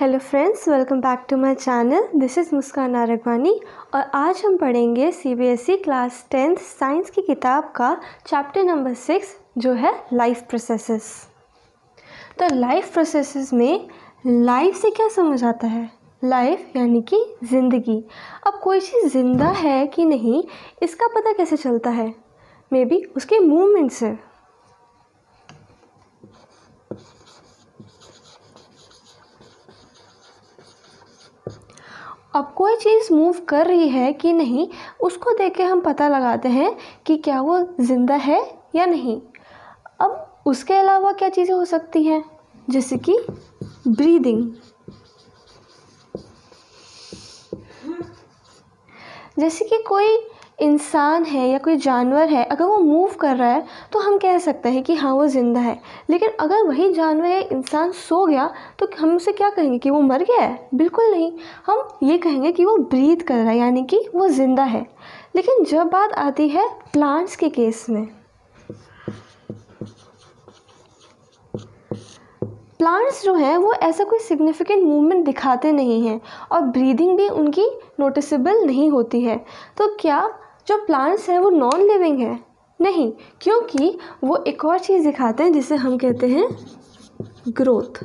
Hello friends, welcome back to my channel. This is Muskan Arugwani और आज हम पढ़ेंगे सीबीएसई क्लास 10th साइंस की किताब का चैप्टर नंबर 6 जो है लाइफ प्रोसेसेस। तो लाइफ प्रोसेसेस में लाइफ से क्या समझ आता है? लाइफ यानी कि ज़िंदगी। अब कोई चीज़ ज़िंदा है कि नहीं इसका पता कैसे चलता है? मे बी उसके मूवमेंट से। अब कोई चीज़ मूव कर रही है कि नहीं उसको देख के हम पता लगाते हैं कि क्या वो ज़िंदा है या नहीं। अब उसके अलावा क्या चीज़ें हो सकती हैं, जैसे कि ब्रीदिंग। जैसे कि कोई इंसान है या कोई जानवर है, अगर वो मूव कर रहा है तो हम कह सकते हैं कि हाँ वो ज़िंदा है। लेकिन अगर वही जानवर या इंसान सो गया तो हम उसे क्या कहेंगे कि वो मर गया है? बिल्कुल नहीं, हम ये कहेंगे कि वो ब्रीथ कर रहा है यानी कि वो ज़िंदा है। लेकिन जब बात आती है प्लांट्स के केस में, प्लांट्स जो हैं वो ऐसा कोई सिग्निफिकेंट मूवमेंट दिखाते नहीं हैं और ब्रीदिंग भी उनकी नोटिसेबल नहीं होती है। तो क्या जो प्लांट्स हैं वो नॉन लिविंग है? नहीं, क्योंकि वो एक और चीज़ दिखाते हैं जिसे हम कहते हैं ग्रोथ।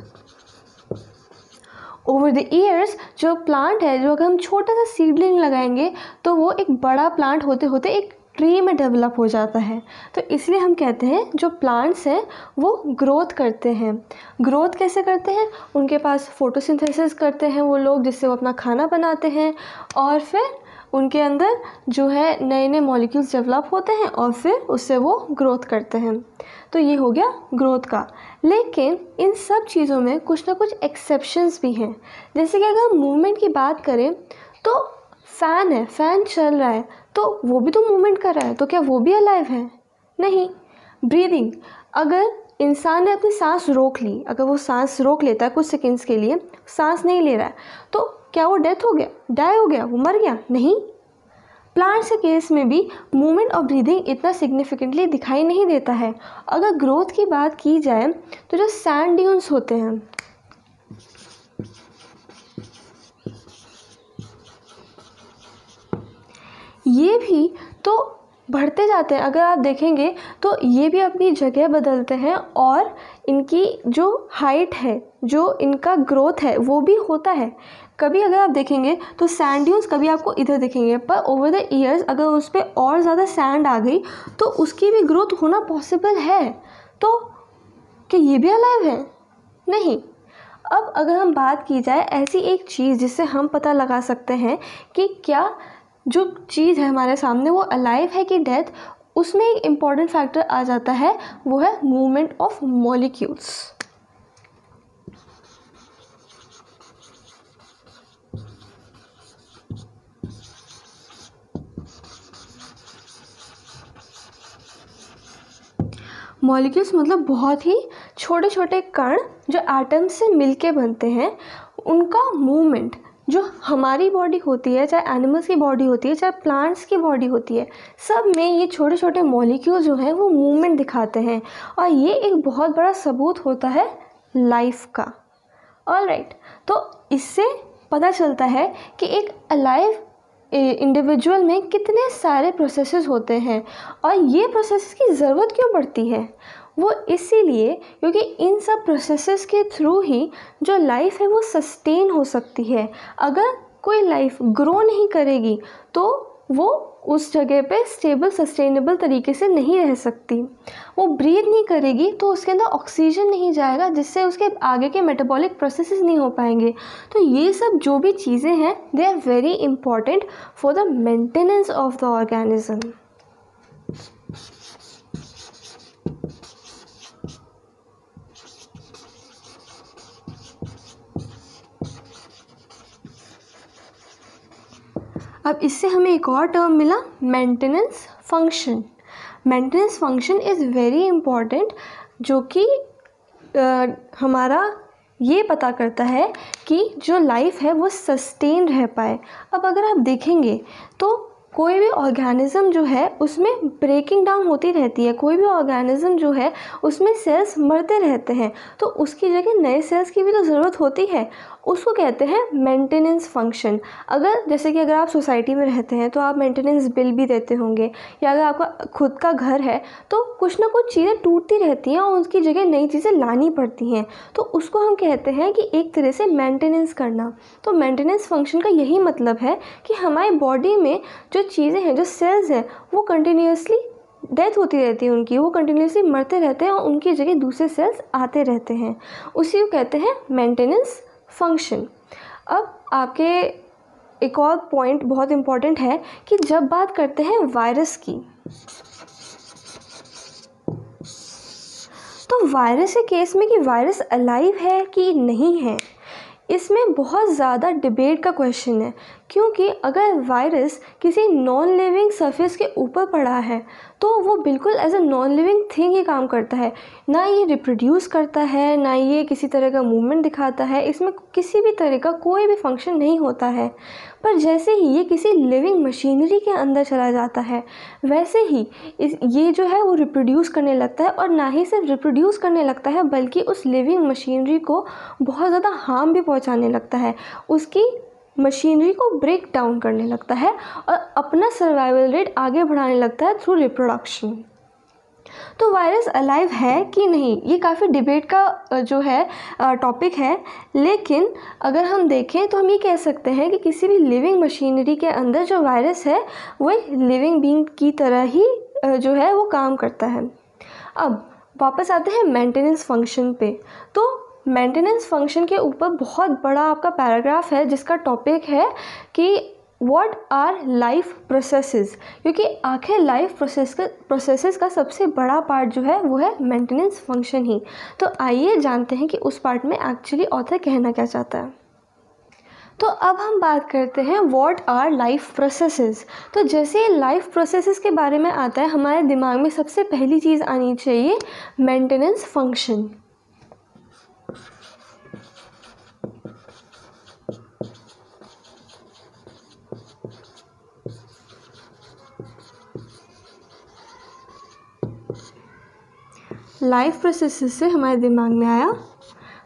ओवर द ईयर्स जो प्लांट है, जो अगर हम छोटा सा सीडलिंग लगाएंगे तो वो एक बड़ा प्लांट होते होते एक ट्री में डेवलप हो जाता है। तो इसलिए हम कहते हैं जो प्लांट्स हैं वो ग्रोथ करते हैं। ग्रोथ कैसे करते हैं? उनके पास फोटोसिंथेसिस करते हैं वो लोग, जिससे वो अपना खाना बनाते हैं और फिर उनके अंदर जो है नए नए मॉलिक्यूल्स डेवलप होते हैं और फिर उससे वो ग्रोथ करते हैं। तो ये हो गया ग्रोथ का। लेकिन इन सब चीज़ों में कुछ ना कुछ एक्सेप्शंस भी हैं। जैसे कि अगर हम मूवमेंट की बात करें तो फ़ैन है, फ़ैन चल रहा है तो वो भी तो मूवमेंट कर रहा है, तो क्या वो भी अलाइव है? नहीं। ब्रीदिंग, अगर इंसान ने अपनी सांस रोक ली, अगर वो सांस रोक लेता है कुछ सेकंड्स के लिए, सांस नहीं ले रहा है, तो क्या वो डेथ हो गया, डाई हो गया, वो मर गया? नहीं। प्लांट्स के केस में भी मूवमेंट और ब्रीदिंग इतना सिग्निफिकेंटली दिखाई नहीं देता है। अगर ग्रोथ की बात की जाए तो जो सैंड ड्यून्स होते हैं, ये भी तो बढ़ते जाते हैं। अगर आप देखेंगे तो ये भी अपनी जगह बदलते हैं और इनकी जो हाइट है, जो इनका ग्रोथ है वो भी होता है। कभी अगर आप देखेंगे तो सैंड ड्यून्स कभी आपको इधर दिखेंगे, पर ओवर द ईयर्स अगर उस पर और ज़्यादा सैंड आ गई तो उसकी भी ग्रोथ होना पॉसिबल है। तो क्या ये भी अलाइव है? नहीं। अब अगर हम बात की जाए ऐसी एक चीज़ जिससे हम पता लगा सकते हैं कि क्या जो चीज़ है हमारे सामने वो अलाइव है कि डेथ, उसमें एक इम्पॉर्टेंट फैक्टर आ जाता है, वो है मूवमेंट ऑफ मॉलिक्यूल्स। मॉलिक्यूल्स मतलब बहुत ही छोटे छोटे कण जो एटम से मिलके बनते हैं, उनका मूवमेंट। जो हमारी बॉडी होती है, चाहे एनिमल्स की बॉडी होती है, चाहे प्लांट्स की बॉडी होती है, सब में ये छोटे छोटे मॉलिक्यूल जो हैं वो मूवमेंट दिखाते हैं और ये एक बहुत बड़ा सबूत होता है लाइफ का। ऑलराइट, तो इससे पता चलता है कि एक अलाइव इंडिविजुअल में कितने सारे प्रोसेसेस होते हैं और ये प्रोसेसेस की ज़रूरत क्यों पड़ती है? वो इसीलिए क्योंकि इन सब प्रोसेसेस के थ्रू ही जो लाइफ है वो सस्टेन हो सकती है। अगर कोई लाइफ ग्रो नहीं करेगी तो वो उस जगह पे स्टेबल सस्टेनेबल तरीके से नहीं रह सकती। वो ब्रीथ नहीं करेगी तो उसके अंदर ऑक्सीजन नहीं जाएगा, जिससे उसके आगे के मेटाबॉलिक प्रोसेसेस नहीं हो पाएंगे। तो ये सब जो भी चीज़ें हैं they are very important for the maintenance of the organism. अब इससे हमें एक और टर्म मिला, maintenance function. Maintenance function is very important, जो कि हमारा ये पता करता है कि जो लाइफ है वो सस्टेन रह पाए। अब अगर आप देखेंगे तो कोई भी ऑर्गेनिज़म जो है उसमें ब्रेकिंग डाउन होती रहती है, कोई भी ऑर्गेनिज़म जो है उसमें सेल्स मरते रहते हैं, तो उसकी जगह नए सेल्स की भी तो ज़रूरत होती है। उसको कहते हैं मेंटेनेंस फंक्शन। अगर जैसे कि अगर आप सोसाइटी में रहते हैं तो आप मेंटेनेंस बिल भी देते होंगे, या अगर आपका खुद का घर है तो कुछ ना कुछ चीज़ें टूटती रहती हैं और उसकी जगह नई चीज़ें लानी पड़ती हैं, तो उसको हम कहते हैं कि एक तरह से मेंटेनेंस करना। तो मेंटेनेंस फंक्शन का यही मतलब है कि हमारी बॉडी में जो चीज़ें हैं, जो सेल्स हैं, वो कंटिन्यूसली डेथ होती रहती है उनकी, वो कंटिन्यूसली मरते रहते हैं और उनकी जगह दूसरे सेल्स आते रहते हैं, उसी को कहते हैं मेंटेनेंस फंक्शन। अब आपके एक और पॉइंट बहुत इम्पॉर्टेंट है कि जब बात करते हैं वायरस की, तो वायरस के केस में कि वायरस अलाइव है कि नहीं है, इसमें बहुत ज़्यादा डिबेट का क्वेश्चन है, क्योंकि अगर वायरस किसी नॉन लिविंग सरफेस के ऊपर पड़ा है तो वो बिल्कुल as a non living thing ही काम करता है, ना ये रिप्रोड्यूस करता है, ना ये किसी तरह का मूवमेंट दिखाता है, इसमें किसी भी तरह का कोई भी फंक्शन नहीं होता है। पर जैसे ही ये किसी लिविंग मशीनरी के अंदर चला जाता है, वैसे ही ये जो है वो रिप्रोड्यूस करने लगता है, और ना ही सिर्फ रिप्रोड्यूस करने लगता है बल्कि उस लिविंग मशीनरी को बहुत ज़्यादा हार्म भी पहुँचाने लगता है, उसकी मशीनरी को ब्रेक डाउन करने लगता है और अपना सर्वाइवल रेट आगे बढ़ाने लगता है थ्रू रिप्रोडक्शन। तो वायरस अलाइव है कि नहीं, ये काफ़ी डिबेट का जो है टॉपिक है, लेकिन अगर हम देखें तो हम ये कह सकते हैं कि किसी भी लिविंग मशीनरी के अंदर जो वायरस है वो एक लिविंग बीइंग की तरह ही जो है वो काम करता है। अब वापस आते हैं मेंटेनेंस फंक्शन पे। तो मेंटेनेंस फंक्शन के ऊपर बहुत बड़ा आपका पैराग्राफ है जिसका टॉपिक है कि व्हाट आर लाइफ प्रोसेसेस, क्योंकि आखिर लाइफ प्रोसेसेस का सबसे बड़ा पार्ट जो है वो है मेंटेनेंस फंक्शन ही। तो आइए जानते हैं कि उस पार्ट में एक्चुअली ऑथर कहना क्या चाहता है। तो अब हम बात करते हैं व्हाट आर लाइफ प्रोसेसेस। तो जैसे लाइफ प्रोसेसेस के बारे में आता है, हमारे दिमाग में सबसे पहली चीज़ आनी चाहिए मेंटेनेंस फंक्शन। लाइफ प्रोसेसेस से हमारे दिमाग में आया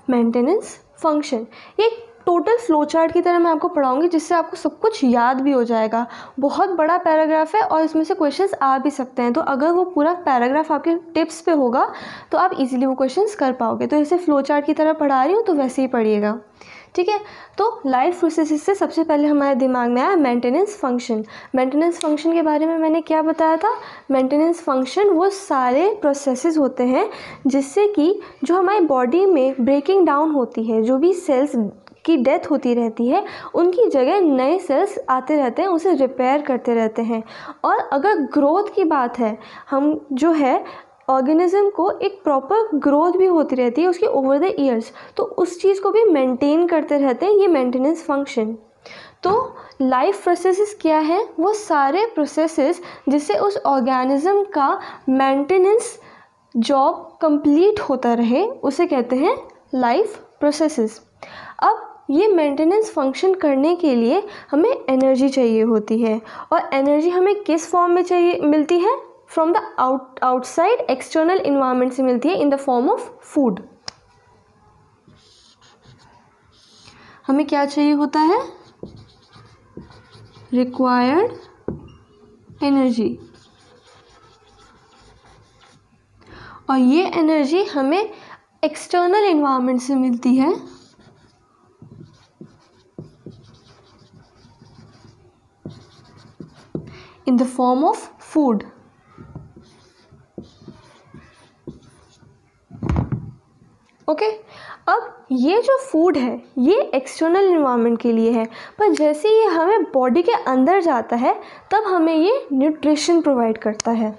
मेंटेनेंस फंक्शन। ये टोटल फ्लो चार्ट की तरह मैं आपको पढ़ाऊंगी जिससे आपको सब कुछ याद भी हो जाएगा। बहुत बड़ा पैराग्राफ है और इसमें से क्वेश्चंस आ भी सकते हैं, तो अगर वो पूरा पैराग्राफ आपके टिप्स पे होगा तो आप इजीली वो क्वेश्चंस कर पाओगे। तो इसे फ्लो चार्ट की तरह पढ़ा रही हूँ तो वैसे ही पढ़िएगा, ठीक है। तो लाइफ प्रोसेसेस से सबसे पहले हमारे दिमाग में आया मेंटेनेंस फंक्शन। मेंटेनेंस फंक्शन के बारे में मैंने क्या बताया था, मेंटेनेंस फंक्शन वो सारे प्रोसेसेस होते हैं जिससे कि जो हमारी बॉडी में ब्रेकिंग डाउन होती है, जो भी सेल्स की डेथ होती रहती है उनकी जगह नए सेल्स आते रहते हैं, उसे रिपेयर करते रहते हैं। और अगर ग्रोथ की बात है, हम जो है ऑर्गेनिज़म को एक प्रॉपर ग्रोथ भी होती रहती है उसके ओवर द ईयर्स, तो उस चीज़ को भी मेंटेन करते रहते हैं, ये मेंटेनेंस फंक्शन। तो लाइफ प्रोसेसेस क्या है, वो सारे प्रोसेसेस जिससे उस ऑर्गेनिज़म का मेंटेनेंस जॉब कंप्लीट होता रहे, उसे कहते हैं लाइफ प्रोसेसेस। अब ये मेंटेनेंस फंक्शन करने के लिए हमें एनर्जी चाहिए होती है, और एनर्जी हमें किस फॉर्म में चाहिए मिलती है, from the outside external environment से मिलती है in the form of food. हमें क्या चाहिए होता है, रिक्वायर्ड एनर्जी, और ये एनर्जी हमें एक्सटर्नल इन्वायरमेंट से मिलती है in the form of food. Okay, अब ये जो फूड है ये एक्सटर्नल एनवायरनमेंट के लिए है, पर जैसे ये हमें बॉडी के अंदर जाता है तब हमें ये न्यूट्रिशन प्रोवाइड करता है।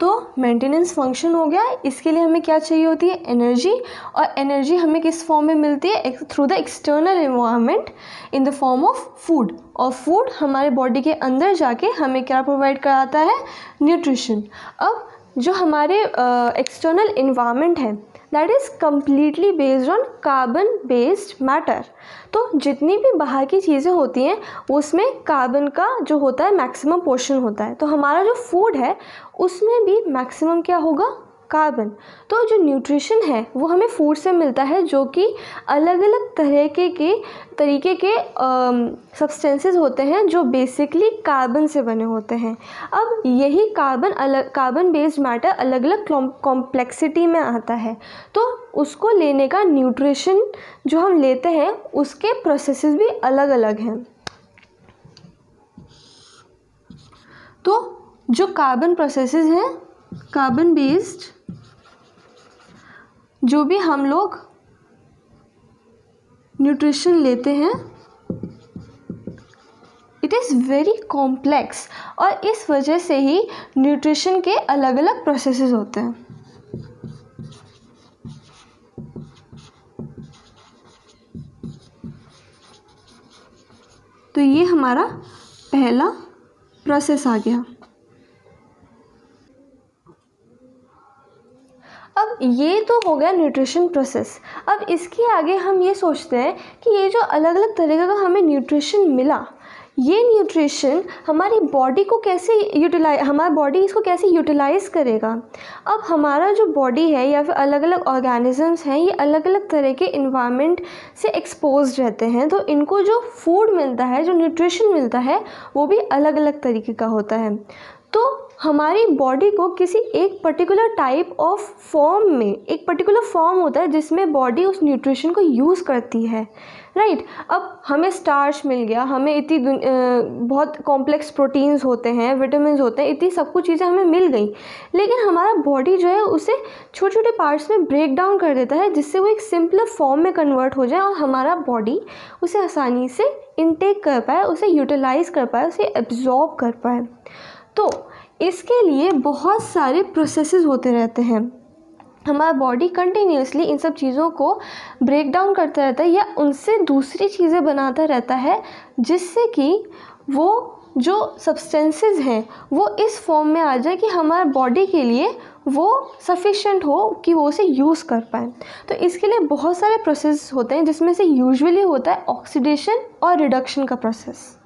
तो मेंटेनेंस फंक्शन हो गया, इसके लिए हमें क्या चाहिए होती है, एनर्जी, और एनर्जी हमें किस फॉर्म में मिलती है, through the external environment in the form of food. और फूड हमारे बॉडी के अंदर जाके हमें क्या प्रोवाइड कराता है, न्यूट्रिशन। अब जो हमारे एक्सटर्नल इन्वायरमेंट है that is completely based on carbon based matter. तो जितनी भी बाहर की चीज़ें होती हैं उसमें कार्बन का जो होता है मैक्सिमम पोर्शन होता है। तो हमारा जो फूड है उसमें भी मैक्सिमम क्या होगा, कार्बन। तो जो न्यूट्रिशन है वो हमें फूड से मिलता है जो कि अलग अलग तरीके के सब्सटेंसेस होते हैं जो बेसिकली कार्बन से बने होते हैं। अब यही कार्बन बेस्ड मैटर अलग अलग कॉम्प्लेक्सिटी में आता है, तो उसको लेने का न्यूट्रिशन जो हम लेते हैं उसके प्रोसेसेस भी अलग अलग हैं। तो जो कार्बन प्रोसेसेस हैं, कार्बन बेस्ड जो भी हम लोग न्यूट्रिशन लेते हैं, इट इज़ वेरी कॉम्प्लेक्स और इस वजह से ही न्यूट्रिशन के अलग अलग प्रोसेसेस होते हैं। तो ये हमारा पहला प्रोसेस आ गया। अब ये तो हो गया न्यूट्रिशन प्रोसेस। अब इसके आगे हम ये सोचते हैं कि ये जो अलग अलग तरीके का हमें न्यूट्रिशन मिला, ये न्यूट्रिशन हमारी बॉडी को कैसे यूटिलाइज करेगा। अब हमारा जो बॉडी है या फिर अलग अलग ऑर्गेनिजम्स हैं, ये अलग अलग तरह के इन्वायरमेंट से एक्सपोज रहते हैं, तो इनको जो फूड मिलता है, जो न्यूट्रिशन मिलता है, वो भी अलग अलग तरीके का होता है। तो हमारी बॉडी को किसी एक पर्टिकुलर टाइप ऑफ फॉर्म में, एक पर्टिकुलर फॉर्म होता है जिसमें बॉडी उस न्यूट्रिशन को यूज़ करती है, राइट। अब हमें स्टार्च मिल गया, हमें इतनी बहुत कॉम्प्लेक्स प्रोटीन्स होते हैं, विटामिन्स होते हैं, इतनी सब कुछ चीज़ें हमें मिल गई, लेकिन हमारा बॉडी जो है उसे छोटे छोटे पार्ट्स में ब्रेक डाउन कर देता है जिससे वो एक सिंपलर फॉर्म में कन्वर्ट हो जाए और हमारा बॉडी उसे आसानी से इनटेक कर पाए, उसे यूटिलाइज़ कर पाए, उसे एब्जॉर्ब कर पाए। तो इसके लिए बहुत सारे प्रोसेसेस होते रहते हैं। हमारा बॉडी कंटिन्यूसली इन सब चीज़ों को ब्रेक डाउन करता रहता है या उनसे दूसरी चीज़ें बनाता रहता है जिससे कि वो जो सब्सटेंसेस हैं वो इस फॉर्म में आ जाए कि हमारे बॉडी के लिए वो सफिशेंट हो कि वो उसे यूज़ कर पाए। तो इसके लिए बहुत सारे प्रोसेस होते हैं जिसमें से यूजुअली होता है ऑक्सीडेशन और रिडक्शन का प्रोसेस।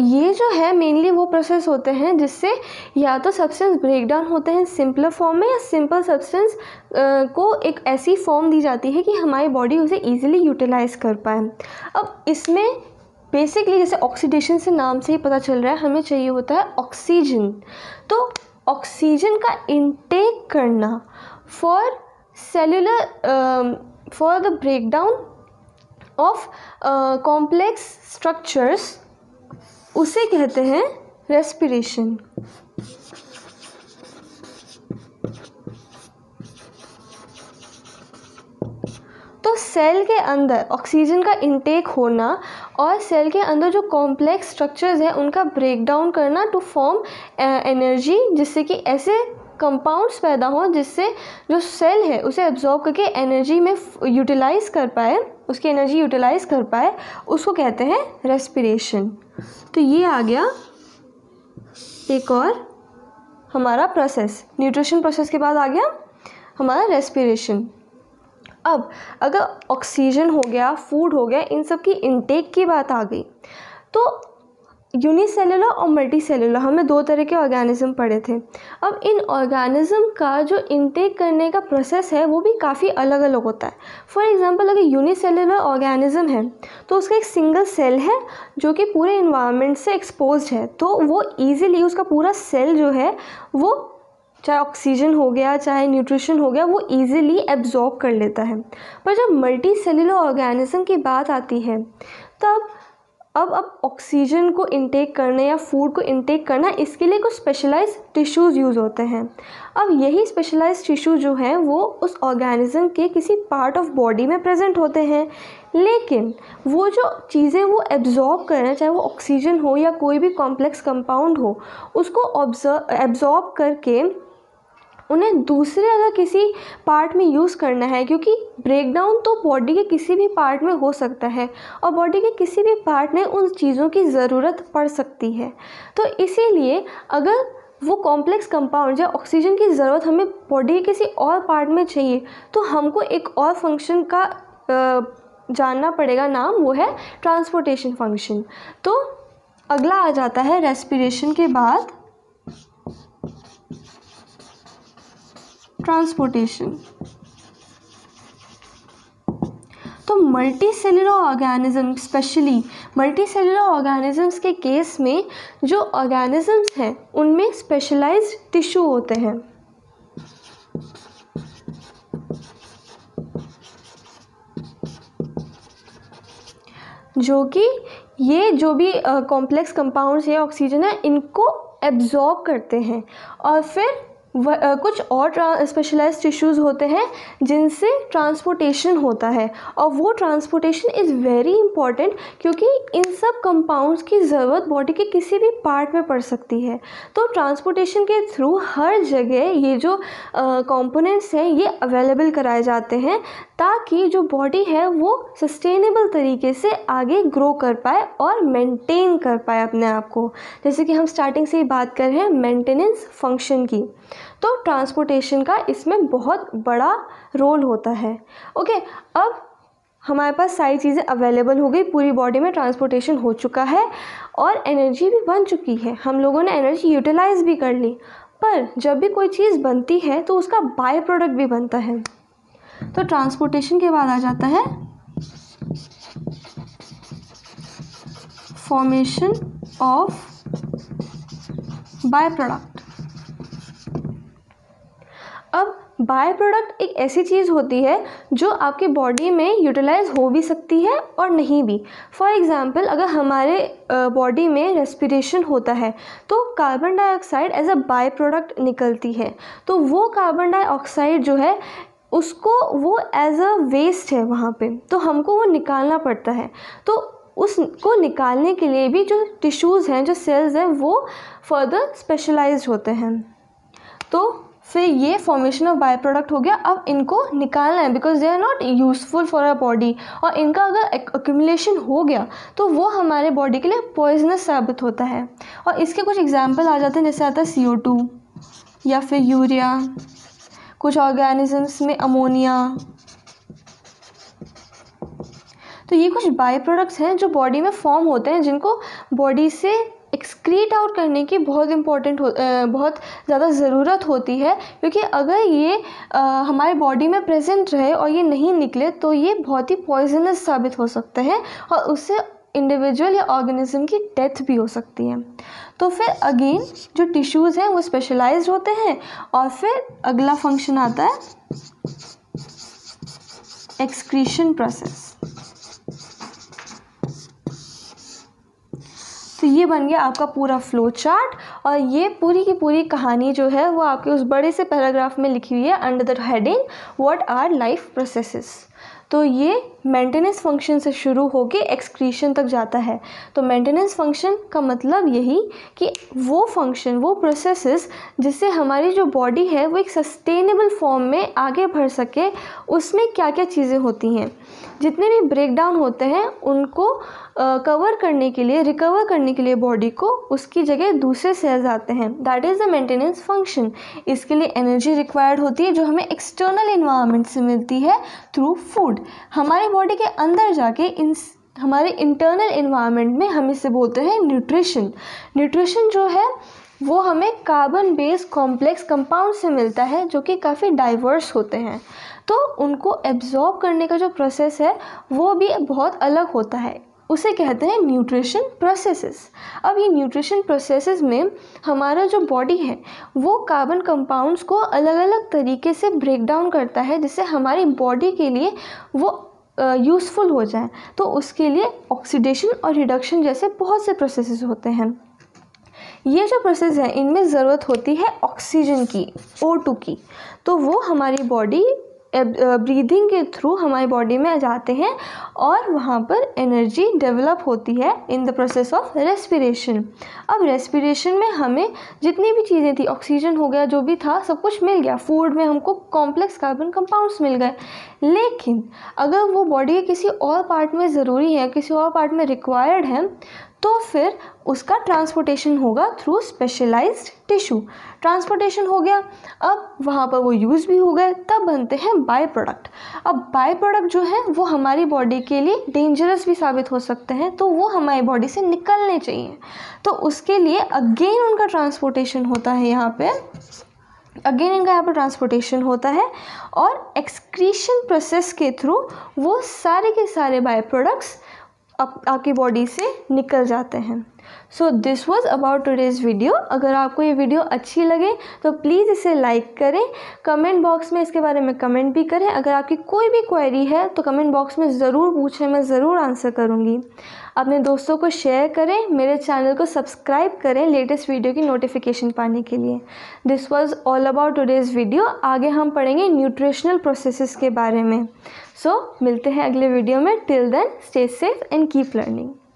ये जो है मेनली वो प्रोसेस होते हैं जिससे या तो सब्सटेंस ब्रेक डाउन होते हैं सिंपलर फॉर्म में या सिंपल सब्सटेंस को एक ऐसी फॉर्म दी जाती है कि हमारी बॉडी उसे इजीली यूटिलाइज कर पाए। अब इसमें बेसिकली जैसे ऑक्सीडेशन से नाम से ही पता चल रहा है, हमें चाहिए होता है ऑक्सीजन। तो ऑक्सीजन का इनटेक करना for the break down of complex structures उसे कहते हैं रेस्पिरेशन। तो सेल के अंदर ऑक्सीजन का इंटेक होना और सेल के अंदर जो कॉम्प्लेक्स स्ट्रक्चर्स हैं उनका ब्रेक डाउन करना टू फॉर्म एनर्जी, जिससे कि ऐसे कंपाउंड्स पैदा हों जिससे जो सेल है उसे एब्जॉर्ब करके एनर्जी में यूटिलाइज कर पाए, उसकी एनर्जी यूटिलाइज कर पाए, उसको कहते हैं रेस्पिरेशन। तो ये आ गया एक और हमारा प्रोसेस। न्यूट्रिशन प्रोसेस के बाद आ गया हमारा रेस्पिरेशन। अब अगर ऑक्सीजन हो गया, फूड हो गया, इन सब की इनटेक की बात आ गई, तो यूनिसेलुलर और मल्टीसेलुलर हमें दो तरह के ऑर्गेनिज्म पढ़े थे। अब इन ऑर्गेनिज्म का जो इनटेक करने का प्रोसेस है वो भी काफ़ी अलग अलग होता है। फॉर एग्जांपल, अगर यूनिसेलुलर ऑर्गेनिज्म है तो उसका एक सिंगल सेल है जो कि पूरे इन्वायरमेंट से एक्सपोज्ड है, तो वो ईजिली उसका पूरा सेल जो है वो चाहे ऑक्सीजन हो गया, चाहे न्यूट्रिशन हो गया, वो ईजिली एब्जॉर्ब कर लेता है। पर जब मल्टीसेलुलर ऑर्गेनिज्म की बात आती है तब अब ऑक्सीजन को इनटेक करने या फूड को इनटेक करना, इसके लिए कुछ स्पेशलाइज्ड टिश्यूज़ यूज़ होते हैं। अब यही स्पेशलाइज्ड टिश्यू जो हैं वो उस ऑर्गेनिज्म के किसी पार्ट ऑफ बॉडी में प्रेजेंट होते हैं, लेकिन वो जो चीज़ें वो एब्जॉर्ब करें, चाहे वो ऑक्सीजन हो या कोई भी कॉम्प्लेक्स कंपाउंड हो, उसको एब्जॉर्ब करके उन्हें दूसरे अगर किसी पार्ट में यूज़ करना है, क्योंकि ब्रेकडाउन तो बॉडी के किसी भी पार्ट में हो सकता है और बॉडी के किसी भी पार्ट में उन चीज़ों की ज़रूरत पड़ सकती है। तो इसीलिए अगर वो कॉम्प्लेक्स कंपाउंड या ऑक्सीजन की ज़रूरत हमें बॉडी के किसी और पार्ट में चाहिए तो हमको एक और फंक्शन का जानना पड़ेगा नाम, वो है ट्रांसपोर्टेशन फंक्शन। तो अगला आ जाता है रेस्पिरेशन के बाद ट्रांसपोर्टेशन। तो multicellular organism, specially multicellular organisms के केस में जो ऑर्गेनिजम्स हैं उनमें स्पेशलाइज्ड टिश्यू होते हैं। जो कि ये जो भी कॉम्प्लेक्स कंपाउंड्स या ऑक्सीजन है इनको एब्जॉर्ब करते हैं और फिर कुछ और स्पेशलाइज्ड टिश्यूज़ होते हैं जिनसे ट्रांसपोर्टेशन होता है और वो ट्रांसपोर्टेशन इज़ वेरी इंपॉर्टेंट क्योंकि इन सब कंपाउंड्स की ज़रूरत बॉडी के किसी भी पार्ट में पड़ सकती है। तो ट्रांसपोर्टेशन के थ्रू हर जगह ये जो कंपोनेंट्स हैं ये अवेलेबल कराए जाते हैं ताकि जो बॉडी है वो सस्टेनेबल तरीके से आगे ग्रो कर पाए और मेंटेन कर पाए अपने आप को, जैसे कि हम स्टार्टिंग से ही बात कर रहे हैं मेंटेनेंस फंक्शन की। तो ट्रांसपोर्टेशन का इसमें बहुत बड़ा रोल होता है। ओके, अब हमारे पास सारी चीज़ें अवेलेबल हो गई, पूरी बॉडी में ट्रांसपोर्टेशन हो चुका है और एनर्जी भी बन चुकी है, हम लोगों ने एनर्जी यूटिलाइज भी कर ली। पर जब भी कोई चीज़ बनती है तो उसका बाय प्रोडक्ट भी बनता है। तो ट्रांसपोर्टेशन के बाद आ जाता है फॉर्मेशन ऑफ बाय प्रोडक्ट। अब बाय प्रोडक्ट एक ऐसी चीज़ होती है जो आपके बॉडी में यूटिलाइज हो भी सकती है और नहीं भी। फॉर एग्ज़ाम्पल, अगर हमारे बॉडी में रेस्पिरेशन होता है तो carbon dioxide as a by product निकलती है। तो वो कार्बन डाइऑक्साइड जो है उसको वो एज अ वेस्ट है वहाँ पे, तो हमको वो निकालना पड़ता है। तो उसको निकालने के लिए भी जो टिश्यूज़ हैं, जो सेल्स हैं, वो फर्दर स्पेशलाइज्ड होते हैं। तो फिर ये फॉर्मेशन ऑफ बाय प्रोडक्ट हो गया। अब इनको निकालना है because they are not useful for our body, और इनका अगर एक्यूमुलेशन हो गया तो वो हमारे बॉडी के लिए पॉइजनस साबित होता है। और इसके कुछ एग्जाम्पल आ जाते हैं, जैसे आता है CO2 या फिर यूरिया, कुछ ऑर्गेनिजम्स में अमोनिया। तो ये कुछ बाय प्रोडक्ट्स हैं जो बॉडी में फॉर्म होते हैं, जिनको बॉडी से एक्सक्रीट आउट करने की बहुत ज़्यादा ज़रूरत होती है, क्योंकि अगर ये हमारे बॉडी में प्रेजेंट रहे और ये नहीं निकले तो ये बहुत ही पॉइजनस साबित हो सकते हैं और उससे इंडिविजुअल या ऑर्गेनिज्म की डेथ भी हो सकती है। तो फिर अगेन जो टिश्यूज़ हैं वो स्पेशलाइज्ड होते हैं और फिर अगला फंक्शन आता है एक्सक्रीशन प्रोसेस। तो ये बन गया आपका पूरा फ्लो चार्ट और ये पूरी की पूरी कहानी जो है वो आपके उस बड़े से पैराग्राफ में लिखी हुई है under the heading what are life processes. तो ये मेंटेनेंस फंक्शन से शुरू होके एक्सक्रीशन तक जाता है। तो मेंटेनेंस फंक्शन का मतलब यही कि वो फंक्शन, वो प्रोसेसेस जिससे हमारी जो बॉडी है वो एक सस्टेनेबल फॉर्म में आगे बढ़ सके, उसमें क्या क्या चीज़ें होती हैं, जितने भी ब्रेकडाउन होते हैं उनको कवर करने के लिए, रिकवर करने के लिए बॉडी को उसकी जगह दूसरे सेल्स आते हैं। That is the maintenance function. इसके लिए एनर्जी रिक्वायर्ड होती है जो हमें एक्सटर्नल एनवायरनमेंट से मिलती है थ्रू फूड। हमारे बॉडी के अंदर जाके इन हमारे इंटरनल एनवायरनमेंट में हम इसे बोलते हैं न्यूट्रिशन। न्यूट्रिशन जो है वो हमें कार्बन बेस्ड कॉम्प्लेक्स कंपाउंड से मिलता है जो कि काफ़ी डाइवर्स होते हैं। तो उनको एब्जॉर्ब करने का जो प्रोसेस है वो भी बहुत अलग होता है, उसे कहते हैं न्यूट्रिशन प्रोसेसेस। अब ये न्यूट्रिशन प्रोसेसेस में हमारा जो बॉडी है वो कार्बन कंपाउंड्स को अलग अलग तरीके से ब्रेक डाउन करता है जिससे हमारी बॉडी के लिए वो यूज़फुल हो जाए। तो उसके लिए ऑक्सीडेशन और रिडक्शन जैसे बहुत से प्रोसेसेस होते हैं। ये जो प्रोसेस है इनमें ज़रूरत होती है ऑक्सीजन की, O2 की। तो वो हमारी बॉडी ब्रीदिंग के थ्रू हमारी बॉडी में जाते हैं और वहाँ पर एनर्जी डेवलप होती है in the process of respiration. अब रेस्पिरेशन में हमें जितनी भी चीज़ें थी, ऑक्सीजन हो गया, जो भी था सब कुछ मिल गया, फूड में हमको कॉम्प्लेक्स कार्बन कंपाउंड्स मिल गए, लेकिन अगर वो बॉडी के किसी और पार्ट में ज़रूरी है, किसी और पार्ट में रिक्वायर्ड है, तो फिर उसका ट्रांसपोर्टेशन होगा थ्रू स्पेशलाइज्ड टिश्यू। ट्रांसपोर्टेशन हो गया, अब वहाँ पर वो यूज़ भी हो गए, तब बनते हैं बाय प्रोडक्ट। अब बाय प्रोडक्ट जो है वो हमारी बॉडी के लिए डेंजरस भी साबित हो सकते हैं, तो वो हमारी बॉडी से निकलने चाहिए। तो उसके लिए अगेन उनका ट्रांसपोर्टेशन होता है, यहाँ पे अगेन इनका यहाँ पर ट्रांसपोर्टेशन होता है और एक्सक्रीशन प्रोसेस के थ्रू वो सारे के सारे बाय प्रोडक्ट्स आपकी बॉडी से निकल जाते हैं। So this was about today's video. अगर आपको ये वीडियो अच्छी लगे तो प्लीज़ इसे लाइक करें, कमेंट बॉक्स में इसके बारे में कमेंट भी करें। अगर आपकी कोई भी क्वेरी है तो कमेंट बॉक्स में ज़रूर पूछें, मैं ज़रूर आंसर करूँगी। अपने दोस्तों को शेयर करें, मेरे चैनल को सब्सक्राइब करें लेटेस्ट वीडियो की नोटिफिकेशन पाने के लिए। This was all about today's video. आगे हम पढ़ेंगे न्यूट्रिशनल प्रोसेसेस के बारे में। सो मिलते हैं अगले वीडियो में। Till then stay safe and keep learning.